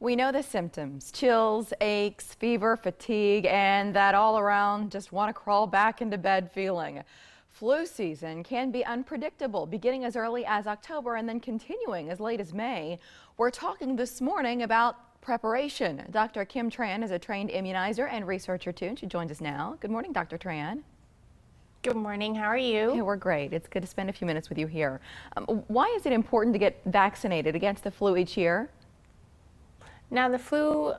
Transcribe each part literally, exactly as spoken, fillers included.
We know the symptoms: chills, aches, fever, fatigue, and that all around just want to crawl back into bed feeling. Flu season can be unpredictable, beginning as early as October and then continuing as late as May. We're talking this morning about preparation. Doctor Kim Tran is a trained immunizer and researcher too, and she joins us now. Good morning, Doctor Tran. Good morning. How are you? Hey, we're great. It's good to spend a few minutes with you here. Um, why is it important to get vaccinated against the flu each year? Now, the flu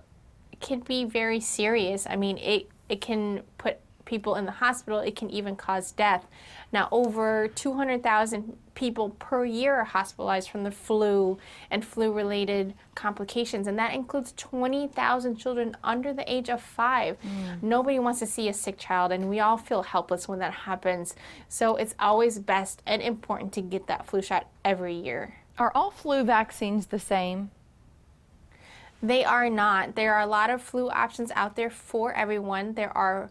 can be very serious. I mean, it, it can put people in the hospital. It can even cause death. Now, over two hundred thousand people per year are hospitalized from the flu and flu-related complications, and that includes twenty thousand children under the age of five. Mm. Nobody wants to see a sick child, and we all feel helpless when that happens. So it's always best and important to get that flu shot every year. Are all flu vaccines the same? They are not. There are a lot of flu options out there for everyone. There are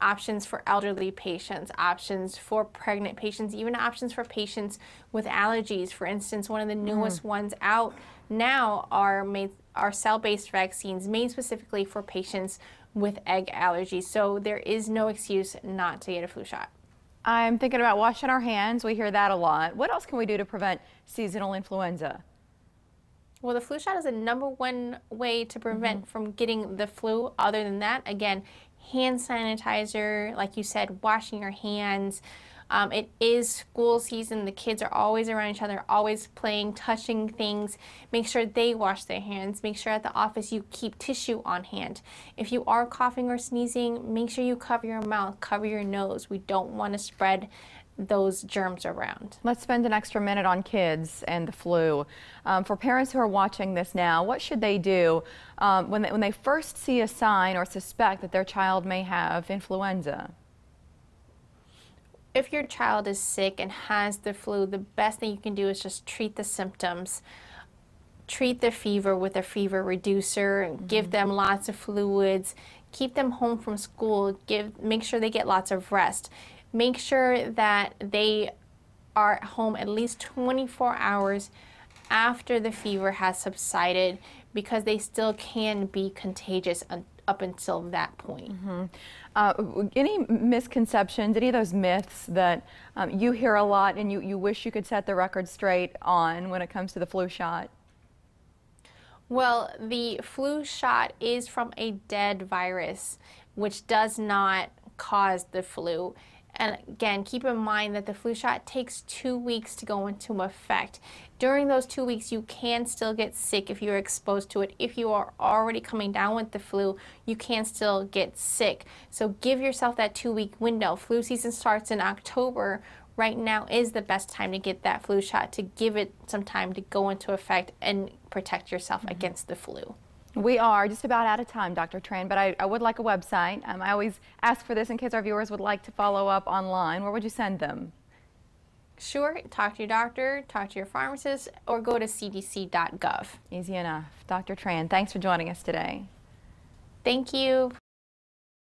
options for elderly patients, options for pregnant patients, even options for patients with allergies. For instance, one of the newest mm. ones out now are, made, are cell-based vaccines made specifically for patients with egg allergies. So there is no excuse not to get a flu shot. I'm thinking about washing our hands. We hear that a lot. What else can we do to prevent seasonal influenza? Well, the flu shot is the number one way to prevent mm-hmm. from getting the flu. Other than that, again, hand sanitizer, like you said, washing your hands. Um, it is school season. The kids are always around each other, always playing, touching things. Make sure they wash their hands. Make sure at the office you keep tissue on hand. If you are coughing or sneezing, make sure you cover your mouth, cover your nose. We don't want to spread those germs around. Let's spend an extra minute on kids and the flu. Um, for parents who are watching this now, what should they do um, when, they, when they first see a sign or suspect that their child may have influenza? If your child is sick and has the flu, the best thing you can do is just treat the symptoms. Treat their fever with a fever reducer, mm-hmm. give them lots of fluids, keep them home from school, give, make sure they get lots of rest. Make sure that they are at home at least twenty-four hours after the fever has subsided, because they still can be contagious up until that point. Mm-hmm. uh, any misconceptions, any of those myths that um, you hear a lot and you, you wish you could set the record straight on when it comes to the flu shot? Well, the flu shot is from a dead virus, which does not cause the flu. And again, keep in mind that the flu shot takes two weeks to go into effect. During those two weeks, you can still get sick if you're exposed to it. If you are already coming down with the flu, you can still get sick. So give yourself that two-week window. Flu season starts in October. Right now is the best time to get that flu shot, to give it some time to go into effect and protect yourself mm-hmm. against the flu. We are just about out of time, Doctor Tran, but I, I would like a website. Um, I always ask for this in case our viewers would like to follow up online. Where would you send them? Sure. Talk to your doctor, talk to your pharmacist, or go to C D C dot gov. Easy enough. Doctor Tran, thanks for joining us today. Thank you.